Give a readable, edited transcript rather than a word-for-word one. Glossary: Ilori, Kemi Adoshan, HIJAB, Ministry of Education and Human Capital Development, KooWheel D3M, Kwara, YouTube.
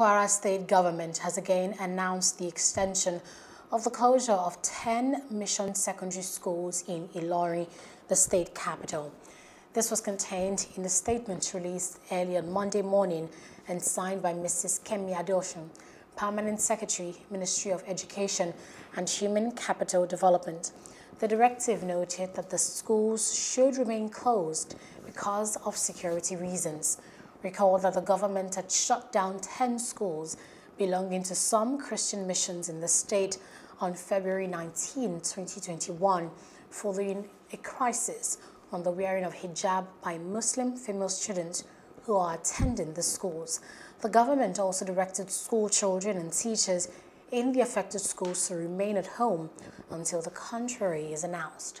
Kwara State Government has again announced the extension of the closure of 10 mission secondary schools in Ilori, the state capital. This was contained in a statement released early on Monday morning and signed by Mrs. Kemi Adoshan, Permanent Secretary, Ministry of Education and Human Capital Development. The directive noted that the schools should remain closed because of security reasons. Recall that the government had shut down 10 schools belonging to some Christian missions in the state on February 19, 2021, following a crisis on the wearing of hijab by Muslim female students who are attending the schools. The government also directed school children and teachers in the affected schools to remain at home until the contrary is announced.